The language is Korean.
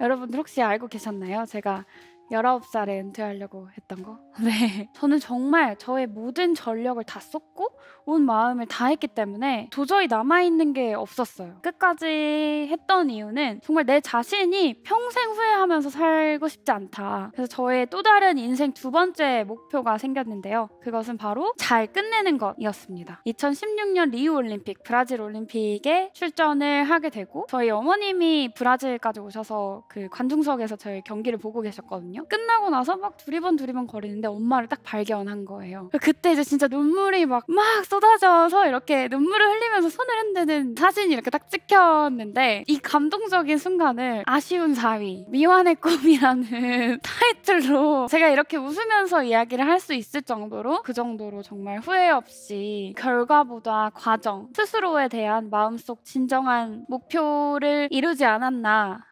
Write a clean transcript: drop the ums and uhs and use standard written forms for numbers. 여러분들 혹시 알고 계셨나요? 제가 19살에 은퇴하려고 했던 거? 네. 저는 정말 저의 모든 전력을 다 쏟고 온 마음을 다 했기 때문에 도저히 남아있는 게 없었어요. 끝까지 했던 이유는 정말 내 자신이 평생 후회하면서 살고 싶지 않다. 그래서 저의 또 다른 인생 두 번째 목표가 생겼는데요. 그것은 바로 잘 끝내는 것이었습니다. 2016년 리우 올림픽, 브라질 올림픽에 출전을 하게 되고 저희 어머님이 브라질까지 오셔서 그 관중석에서 저희 경기를 보고 계셨거든요. 끝나고 나서 막 두리번 거리는데 엄마를 딱 발견한 거예요. 그때 이제 진짜 눈물이 막 쏟아져서 이렇게 눈물을 흘리면서 손을 흔드는 사진이 이렇게 딱 찍혔는데 이 감동적인 순간을 아쉬운 4위, 미완의 꿈이라는 타이틀로 제가 이렇게 웃으면서 이야기를 할 수 있을 정도로 그 정도로 정말 후회 없이 결과보다 과정, 스스로에 대한 마음속 진정한 목표를 이루지 않았나